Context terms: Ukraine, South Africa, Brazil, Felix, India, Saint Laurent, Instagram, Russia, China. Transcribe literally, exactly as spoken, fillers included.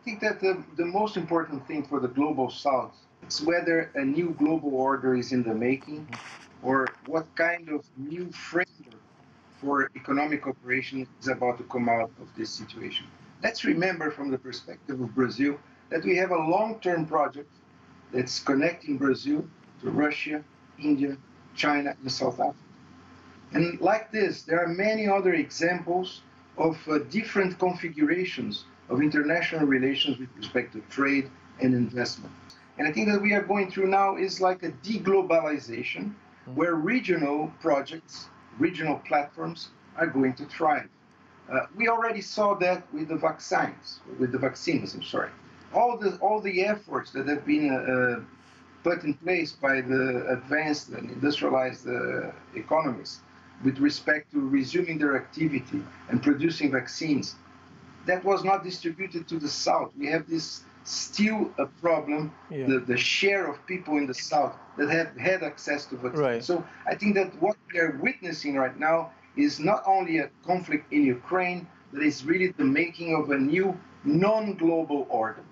I think that the, the most important thing for the Global South is whether a new global order is in the making or what kind of new framework for economic cooperation is about to come out of this situation. Let's remember from the perspective of Brazil that we have a long-term project that's connecting Brazil to Russia, India, China, and South Africa. And like this, there are many other examples of uh, different configurations of international relations with respect to trade and investment. And I think that we are going through now is like a deglobalization where regional projects, regional platforms are going to thrive. Uh, we already saw that with the vaccines, with the vaccines, I'm sorry. All the, all the efforts that have been uh, put in place by the advanced and industrialized uh, economies with respect to resuming their activity and producing vaccines, that was not distributed to the South. We have this still a problem, yeah. the, the share of people in the South that have had access to vaccines. Right. So I think that what we are witnessing right now is not only a conflict in Ukraine, that is really the making of a new non-global order.